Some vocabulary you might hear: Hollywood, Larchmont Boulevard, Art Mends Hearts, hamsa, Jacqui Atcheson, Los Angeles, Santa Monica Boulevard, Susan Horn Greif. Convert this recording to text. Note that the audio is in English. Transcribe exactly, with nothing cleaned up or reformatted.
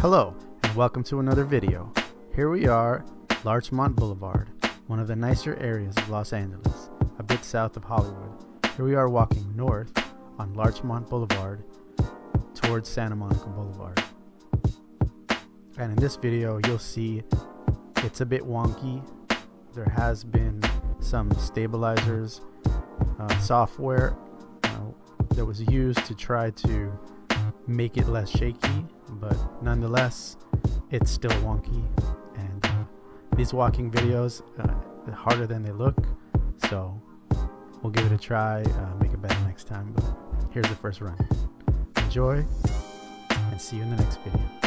Hello and welcome to another video. Here we are, Larchmont Boulevard, one of the nicer areas of Los Angeles, a bit south of Hollywood. Here we are walking north on Larchmont Boulevard towards Santa Monica Boulevard. And in this video you'll see it's a bit wonky. There has been some stabilizers uh, software uh, that was used to try to make it less shaky, but nonetheless it's still wonky, and uh, these walking videos uh, are harder than they look, so we'll give it a try, uh, make it better next time. But here's the first run. Enjoy and see you in the next video.